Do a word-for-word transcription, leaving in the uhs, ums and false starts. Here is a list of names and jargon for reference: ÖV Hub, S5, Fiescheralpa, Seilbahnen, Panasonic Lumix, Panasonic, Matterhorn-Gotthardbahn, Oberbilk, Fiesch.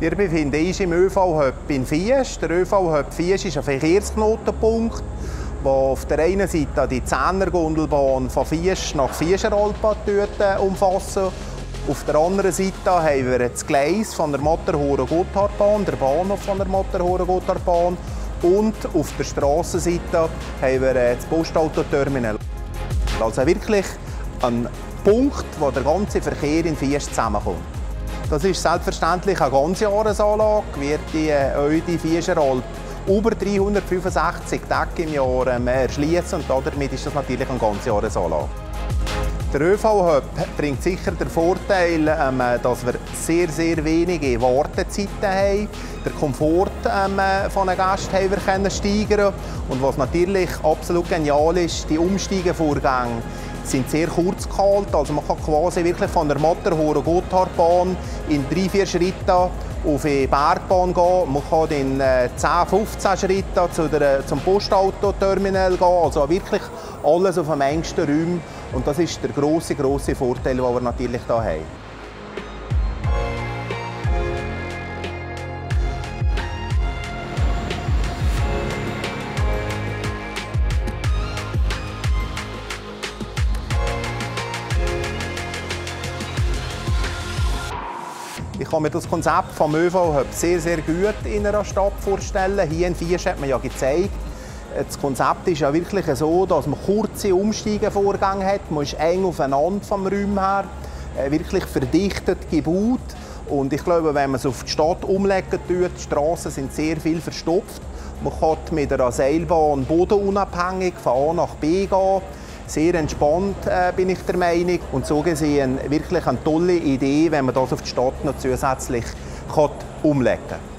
Wir befinden uns im ÖV Hub in Fiesch. Der ÖV Hub Fiesch ist ein Verkehrsknotenpunkt, der auf der einen Seite die Zehner-Gondelbahn von Fiesch nach Fiescheralpa umfasst. Auf der anderen Seite haben wir das Gleis von der Matterhorn-Gotthardbahn, der Bahnhof von der Matterhorn-Gotthardbahn. Und auf der Strassenseite haben wir das Postautoterminal. Also wirklich ein Punkt, wo der ganze Verkehr in Fiesch zusammenkommt. Das ist selbstverständlich eine Ganzjahresanlage, wird die Ödi Fiescheralp über dreihundertfünfundsechzig Tage im Jahr erschließen und damit ist das natürlich eine Ganzjahresanlage. Der ÖV-Hub bringt sicher den Vorteil, dass wir sehr, sehr wenige Wartezeiten haben, den Komfort von einem Gast haben wir steigern und was natürlich absolut genial ist, die Umsteigevorgänge sind sehr kurz gehalten, also man kann quasi wirklich von der Matterhorn-Gotthardbahn in drei, vier Schritten auf die Bergbahn gehen. Man kann in zehn, fünfzehn Schritten zu der, zum Postautoterminal gehen, also wirklich alles auf dem engsten Raum. Und das ist der grosse, grosse Vorteil, den wir natürlich hier haben. Ich kann mir das Konzept vom ÖV-Hub sehr, sehr gut in einer Stadt vorstellen. Hier in Fiesch hat man ja gezeigt, das Konzept ist ja wirklich so, dass man kurze Umsteigevorgänge hat. Man ist eng aufeinander vom Raum her, wirklich verdichtet gebaut. Und ich glaube, wenn man es auf die Stadt umlegen tut, die Strassen sind sehr viel verstopft. Man kann mit einer Seilbahn bodenunabhängig von A nach B gehen. Sehr entspannt, äh, bin ich der Meinung. Und so gesehen wirklich eine tolle Idee, wenn man das auf die Stadt noch zusätzlich umlegen kann.